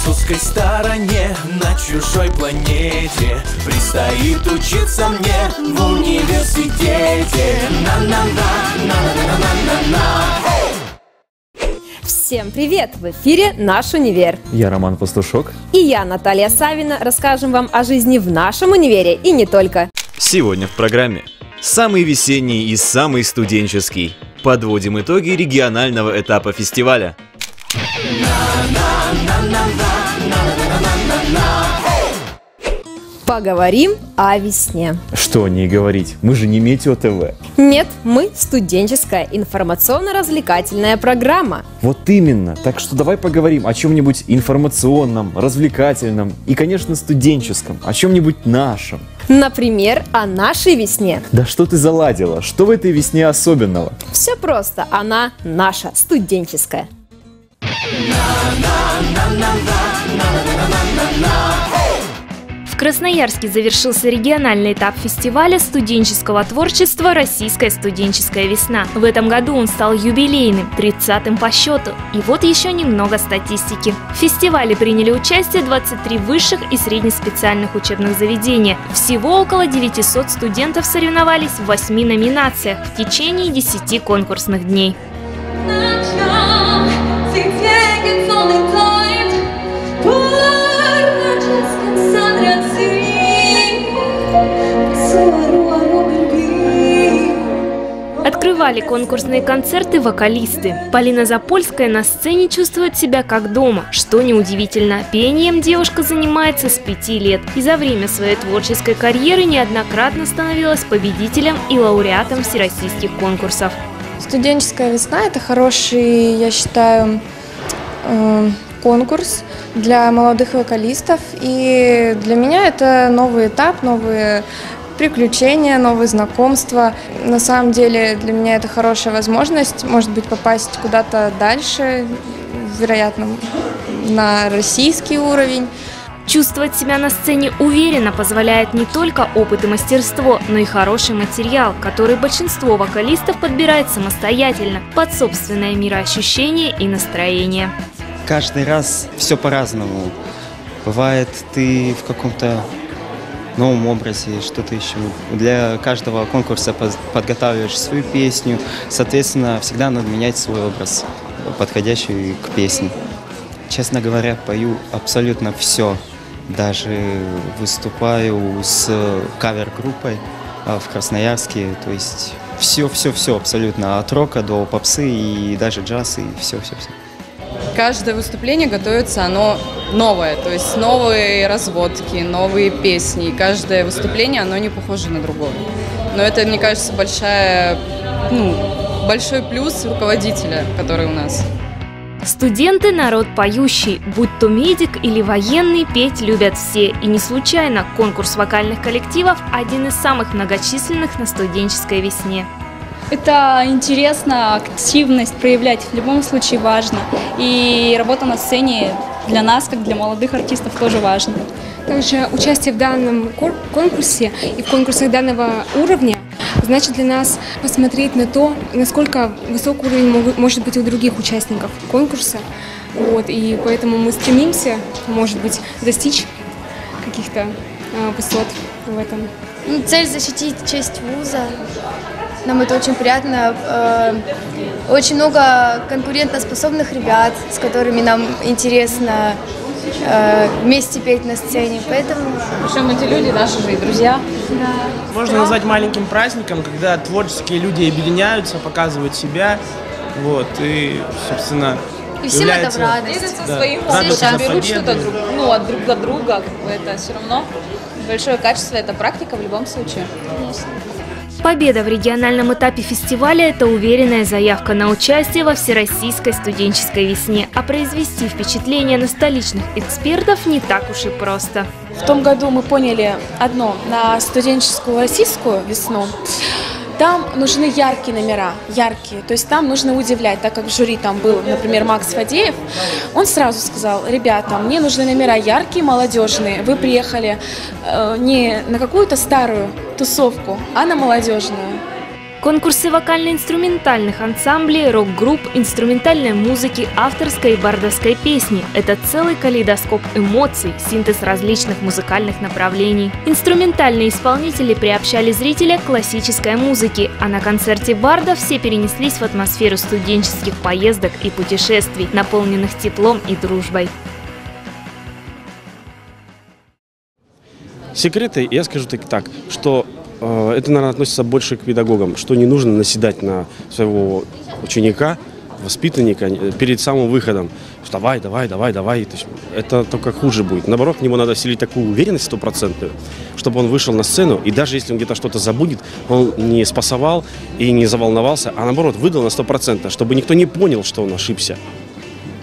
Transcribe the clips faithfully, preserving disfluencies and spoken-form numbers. французской стороне, на чужой планете предстоит учиться мне в университете. На-на-на-на-на-на-на-на. Всем привет! В эфире «Наш универ». Я Роман Пастушок. И я, Наталья Савина. Расскажем вам о жизни в нашем универе и не только. Сегодня в программе самый весенний и самый студенческий. Подводим итоги регионального этапа фестиваля. Поговорим о весне. Что о ней говорить? Мы же не Метео ТВ. Нет, мы студенческая информационно-развлекательная программа. Вот именно. Так что давай поговорим о чем-нибудь информационном, развлекательном и, конечно, студенческом. О чем-нибудь нашем. Например, о нашей весне. Да что ты заладила? Что в этой весне особенного? Все просто. Она наша, студенческая. В Красноярске завершился региональный этап фестиваля студенческого творчества «Российская студенческая весна». В этом году он стал юбилейным, тридцатым по счету. И вот еще немного статистики. В фестивале приняли участие двадцать три высших и среднеспециальных учебных заведения. Всего около девятисот студентов соревновались в восьми номинациях в течение десяти конкурсных дней. Открывали конкурсные концерты вокалисты. Полина Запольская на сцене чувствует себя как дома, что неудивительно. Пением девушка занимается с пяти лет и за время своей творческой карьеры неоднократно становилась победителем и лауреатом всероссийских конкурсов. Студенческая весна – это хороший, я считаю, конкурс для молодых вокалистов. И для меня это новый этап, новые приключения, новые знакомства. На самом деле для меня это хорошая возможность, может быть, попасть куда-то дальше, вероятно, на российский уровень. Чувствовать себя на сцене уверенно позволяет не только опыт и мастерство, но и хороший материал, который большинство вокалистов подбирает самостоятельно, под собственное мироощущение и настроение. Каждый раз все по-разному. Бывает, ты в каком-то новом образе, что-то еще. Для каждого конкурса подготавливаешь свою песню, соответственно, всегда надо менять свой образ, подходящий к песне. Честно говоря, пою абсолютно все. Даже выступаю с кавер-группой в Красноярске, то есть все-все-все абсолютно, от рока до попсы и даже джаз, и все-все-все. Каждое выступление готовится, оно новое, то есть новые разводки, новые песни, и каждое выступление, оно не похоже на другое. Но это, мне кажется, большая, ну, большой плюс руководителя, который у нас. Студенты – народ поющий. Будь то медик или военный, петь любят все. И не случайно конкурс вокальных коллективов – один из самых многочисленных на студенческой весне. Это интересно, активность проявлять в любом случае важно. И работа на сцене для нас, как для молодых артистов, тоже важна. Также участие в данном конкурсе и в конкурсах данного уровня значит для нас посмотреть на то, насколько высок уровень может быть у других участников конкурса. Вот, и поэтому мы стремимся, может быть, достичь каких-то э, высот в этом. Цель – защитить честь вуза. Нам это очень приятно. Очень много конкурентоспособных ребят, с которыми нам интересно вместе петь на сцене. Поэтому... Причем эти люди наши же и друзья. Да. Можно назвать маленьким праздником, когда творческие люди объединяются, показывают себя. Вот, и, собственно... И всем это в радость. Да. Своим все берут что-то друг, ну, от друг от друга. Это все равно большое качество, это практика в любом случае. Победа в региональном этапе фестиваля – это уверенная заявка на участие во Всероссийской студенческой весне. А произвести впечатление на столичных экспертов не так уж и просто. В том году мы поняли одно – на студенческую российскую весну там нужны яркие номера, яркие. То есть там нужно удивлять, так как в жюри там был, например, Макс Фадеев. Он сразу сказал: ребята, мне нужны номера яркие, молодежные. Вы приехали э, не на какую-то старую тусовку, а на молодежную. Конкурсы вокально-инструментальных ансамблей, рок-групп, инструментальной музыки, авторской и бардовской песни – это целый калейдоскоп эмоций, синтез различных музыкальных направлений. Инструментальные исполнители приобщали зрителя к классической музыке, а на концерте барда все перенеслись в атмосферу студенческих поездок и путешествий, наполненных теплом и дружбой. Секреты, я скажу так, что это, наверное, относится больше к педагогам, что не нужно наседать на своего ученика, воспитанника перед самым выходом. Давай, давай, давай, давай. То есть это только хуже будет. Наоборот, в него надо вселить такую уверенность стопроцентную, чтобы он вышел на сцену, и даже если он где-то что-то забудет, он не спасовал и не заволновался, а наоборот, выдал на сто процентов, чтобы никто не понял, что он ошибся.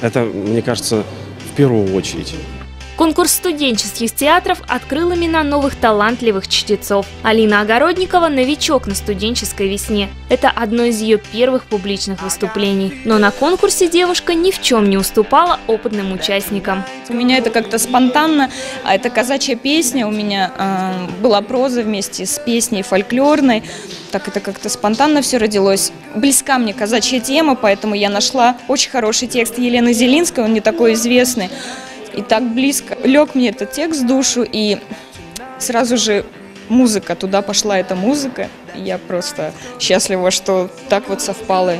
Это, мне кажется, в первую очередь. Конкурс студенческих театров открыл имена новых талантливых чтецов. Алина Огородникова – новичок на студенческой весне. Это одно из ее первых публичных выступлений. Но на конкурсе девушка ни в чем не уступала опытным участникам. У меня это как-то спонтанно. Это казачья песня. У меня э, была проза вместе с песней фольклорной. Так это как-то спонтанно все родилось. Близка мне казачья тема, поэтому я нашла очень хороший текст Елены Зелинской. Он не такой известный. И так близко лег мне этот текст в душу, и сразу же музыка, туда пошла эта музыка. Я просто счастлива, что так вот совпало.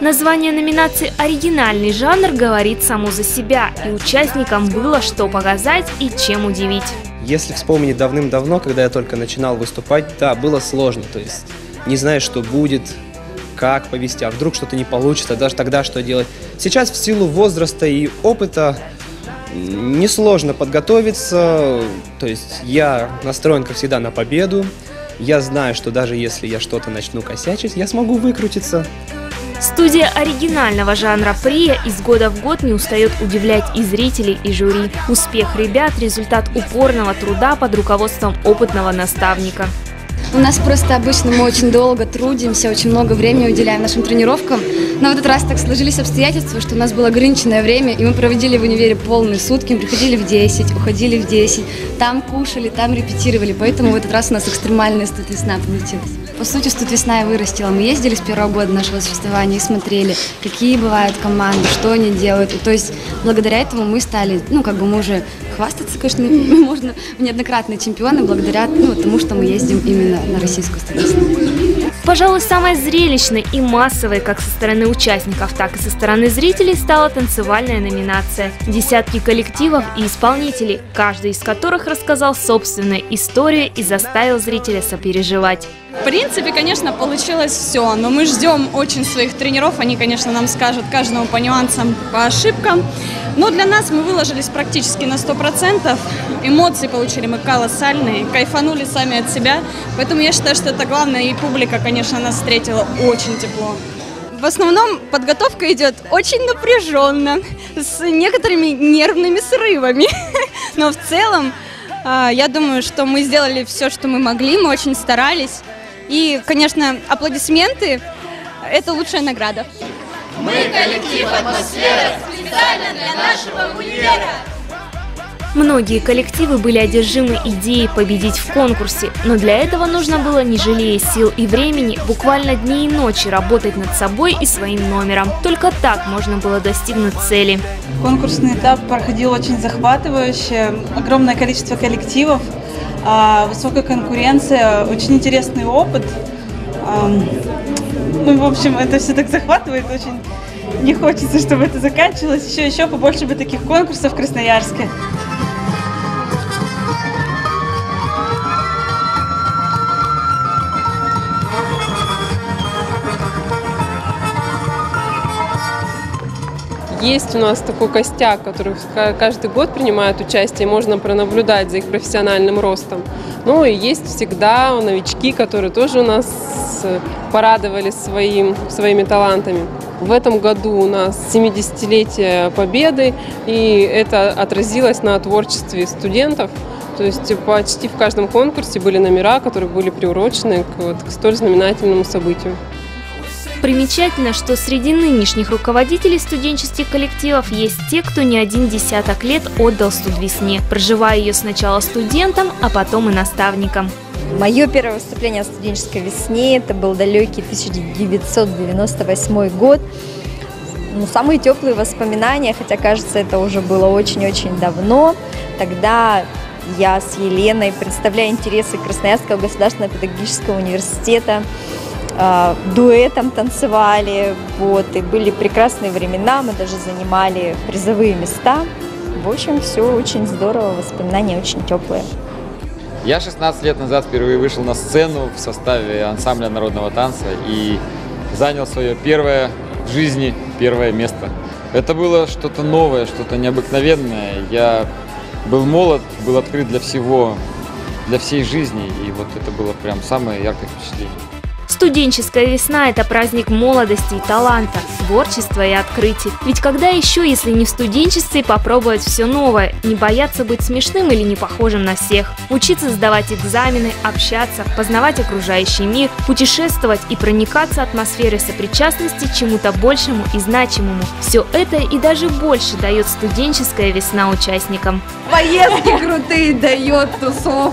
Название номинации «Оригинальный жанр» говорит само за себя, и участникам было что показать и чем удивить. Если вспомнить давным-давно, когда я только начинал выступать, да, было сложно, то есть не знаешь, что будет, как повести, а вдруг что-то не получится, даже тогда что делать. Сейчас в силу возраста и опыта несложно подготовиться, то есть я настроен, как всегда, на победу. Я знаю, что даже если я что-то начну косячить, я смогу выкрутиться. Студия оригинального жанра «Прия» из года в год не устает удивлять и зрителей, и жюри. Успех ребят – результат упорного труда под руководством опытного наставника. У нас просто обычно мы очень долго трудимся, очень много времени уделяем нашим тренировкам. Но в этот раз так сложились обстоятельства, что у нас было ограниченное время, и мы проводили в универе полные сутки, приходили в десять, уходили в десять, там кушали, там репетировали, поэтому в этот раз у нас экстремальная студ-весна получилась. По сути, студ-весна и вырастила. Мы ездили с первого года нашего существования и смотрели, какие бывают команды, что они делают. И, то есть благодаря этому мы стали, ну как бы мы уже хвастаться, конечно, можно, неоднократные чемпионы благодаря ну, тому, что мы ездим именно на российскую студенческую. Пожалуй, самой зрелищной и массовой как со стороны участников, так и со стороны зрителей стала танцевальная номинация. Десятки коллективов и исполнителей, каждый из которых рассказал собственную историю и заставил зрителя сопереживать. В принципе, конечно, получилось все, но мы ждем очень своих тренеров. Они, конечно, нам скажут каждому по нюансам, по ошибкам. Но для нас мы выложились практически на сто процентов. Эмоции получили мы колоссальные, кайфанули сами от себя. Поэтому я считаю, что это главное. И публика, конечно, нас встретила очень тепло. В основном подготовка идет очень напряженно, с некоторыми нервными срывами. Но в целом, я думаю, что мы сделали все, что мы могли, мы очень старались. И, конечно, аплодисменты – это лучшая награда. Мы коллектив «Атмосфера» специально для нашего универа. Многие коллективы были одержимы идеей победить в конкурсе, но для этого нужно было, не жалея сил и времени, буквально дни и ночи работать над собой и своим номером. Только так можно было достигнуть цели. Конкурсный этап проходил очень захватывающе, огромное количество коллективов, высокая конкуренция, очень интересный опыт. Ну, в общем, это все так захватывает очень. Не хочется, чтобы это заканчивалось. Еще, еще побольше бы таких конкурсов в Красноярске. Есть у нас такой костяк, который каждый год принимает участие, и можно пронаблюдать за их профессиональным ростом. Ну и есть всегда новички, которые тоже у нас порадовали своим, своими талантами. В этом году у нас семидесятилетие Победы, и это отразилось на творчестве студентов. То есть почти в каждом конкурсе были номера, которые были приурочены к, вот, к столь знаменательному событию. Примечательно, что среди нынешних руководителей студенческих коллективов есть те, кто не один десяток лет отдал студвесне, проживая ее сначала студентом, а потом и наставником. Мое первое выступление в студенческой весне, это был далекий тысяча девятьсот девяносто восьмой год. Ну, самые теплые воспоминания, хотя, кажется, это уже было очень-очень давно. Тогда я с Еленой, представляя интересы Красноярского государственного педагогического университета, дуэтом танцевали, вот, и были прекрасные времена, мы даже занимали призовые места. В общем, все очень здорово, воспоминания очень теплые. Я шестнадцать лет назад впервые вышел на сцену в составе ансамбля народного танца и занял свое первое в жизни первое место. Это было что-то новое, что-то необыкновенное. Я был молод, был открыт для всего, для всей жизни, и вот это было прям самое яркое впечатление. Студенческая весна – это праздник молодости и таланта, творчества и открытий. Ведь когда еще, если не в студенчестве, попробовать все новое, не бояться быть смешным или не похожим на всех, учиться сдавать экзамены, общаться, познавать окружающий мир, путешествовать и проникаться атмосферой сопричастности чему-то большему и значимому. Все это и даже больше дает студенческая весна участникам. Поездки крутые дает, тусовку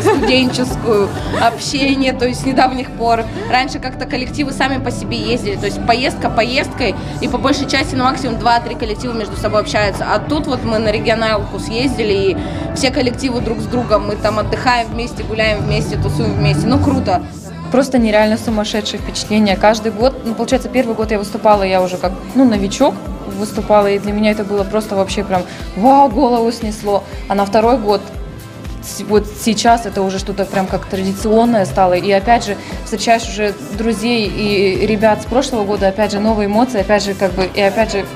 студенческую, общение, то есть с недавних пор. Раньше как-то коллективы сами по себе ездили, то есть поездка поездкой, и по большей части, ну, максимум два-три коллектива между собой общаются. А тут вот мы на регионалку съездили, и все коллективы друг с другом, мы там отдыхаем вместе, гуляем вместе, тусуем вместе, ну круто. Просто нереально сумасшедшее впечатление. Каждый год, ну, получается, первый год я выступала, я уже как, ну, новичок выступала, и для меня это было просто вообще прям, вау, голову снесло. А на второй год, вот сейчас это уже что-то прям как традиционное стало. И опять же, встречаешь уже друзей и ребят с прошлого года, опять же, новые эмоции, опять же, как бы, и опять же,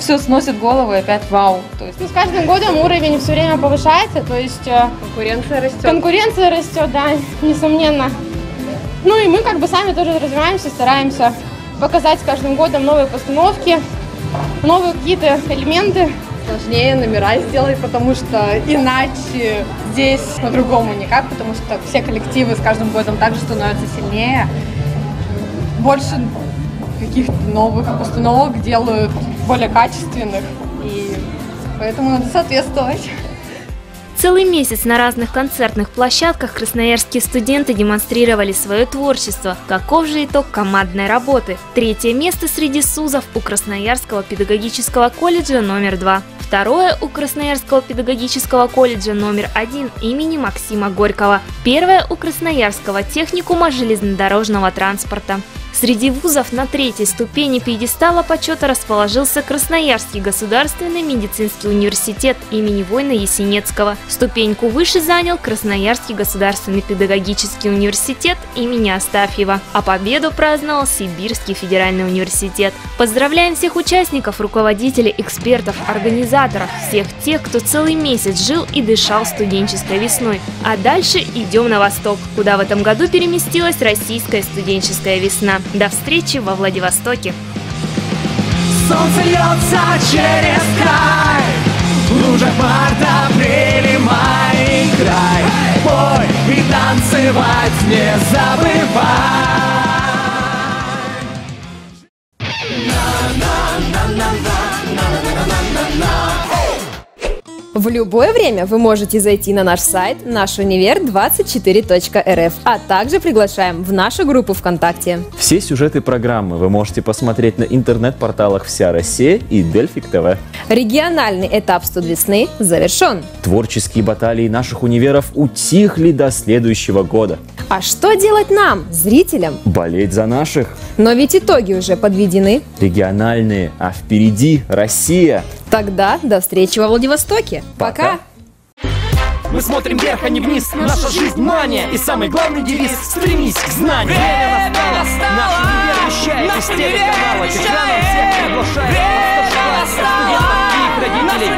все сносит голову, и опять вау. То есть... ну, с каждым годом уровень все время повышается, то есть... Конкуренция растет. Конкуренция растет, да, несомненно. Ну и мы как бы сами тоже развиваемся, стараемся показать с каждым годом новые постановки, новые какие-то элементы. Сложнее номера сделать, потому что иначе здесь по-другому никак, потому что все коллективы с каждым годом также становятся сильнее. Больше каких-то новых постановок делают, более качественных, и поэтому надо соответствовать. Целый месяц на разных концертных площадках красноярские студенты демонстрировали свое творчество. Каков же итог командной работы? Третье место среди СУЗов у Красноярского педагогического колледжа номер два. Второе у Красноярского педагогического колледжа номер один имени Максима Горького. Первое у Красноярского техникума железнодорожного транспорта. Среди вузов на третьей ступени пьедестала почета расположился Красноярский государственный медицинский университет имени Войно-Ясенецкого. Ступеньку выше занял Красноярский государственный педагогический университет имени Астафьева. А победу праздновал Сибирский федеральный университет. Поздравляем всех участников, руководителей, экспертов, организаторов, всех тех, кто целый месяц жил и дышал студенческой весной. А дальше идем на восток, куда в этом году переместилась Российская студенческая весна. До встречи во Владивостоке! Солнце льется через край, в лужах марта, апрель и май. Играй, пой и танцевать не забывай. В любое время вы можете зайти на наш сайт наш универ двадцать четыре точка эр эф, а также приглашаем в нашу группу ВКонтакте. Все сюжеты программы вы можете посмотреть на интернет-порталах «Вся Россия» и «Дельфик ТВ». Региональный этап «Студ весны» завершен. Творческие баталии наших универов утихли до следующего года. А что делать нам, зрителям? Болеть за наших. Но ведь итоги уже подведены. Региональные, а впереди Россия. Тогда до встречи во Владивостоке. Пока! Мы смотрим вверх, а не вниз. Наша жизнь – мания. И самый главный девиз – стремись к знанию. Время настало. Наш универ вещает из телеканала. Экраном всех приглашает. Время настало. Студентов и их родителей.